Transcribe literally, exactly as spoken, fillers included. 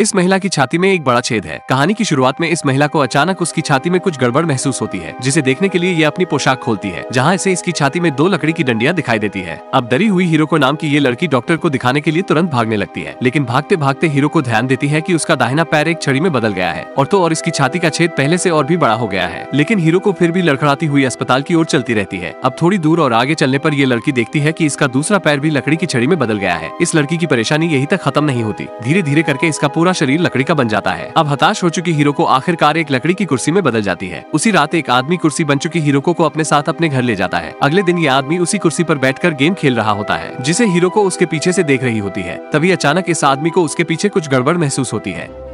इस महिला की छाती में एक बड़ा छेद है। कहानी की शुरुआत में इस महिला को अचानक उसकी छाती में कुछ गड़बड़ महसूस होती है, जिसे देखने के लिए यह अपनी पोशाक खोलती है, जहां इसे इसकी छाती में दो लकड़ी की डंडियां दिखाई देती है। अब डरी हुई हीरो को नाम की ये लड़की डॉक्टर को दिखाने के लिए तुरंत भागने लगती है, लेकिन भागते भागते हीरो को ध्यान देती है कि उसका दाहिना पैर एक छड़ी में बदल गया है और तो और इसकी छाती का छेद पहले से और भी बड़ा हो गया है। लेकिन हीरो को फिर भी लड़खड़ाती हुई अस्पताल की ओर चलती रहती है। अब थोड़ी दूर और आगे चलने पर ये लड़की देखती है कि इसका दूसरा पैर भी लकड़ी की छड़ी में बदल गया है। इस लड़की की परेशानी यही तक खत्म नहीं होती, धीरे धीरे करके इसका शरीर लकड़ी का बन जाता है। अब हताश हो चुकी हीरो को आखिरकार एक लकड़ी की कुर्सी में बदल जाती है। उसी रात एक आदमी कुर्सी बन चुकी हीरो को अपने साथ अपने घर ले जाता है। अगले दिन ये आदमी उसी कुर्सी पर बैठकर गेम खेल रहा होता है, जिसे हीरो को उसके पीछे से देख रही होती है। तभी अचानक इस आदमी को उसके पीछे कुछ गड़बड़ महसूस होती है।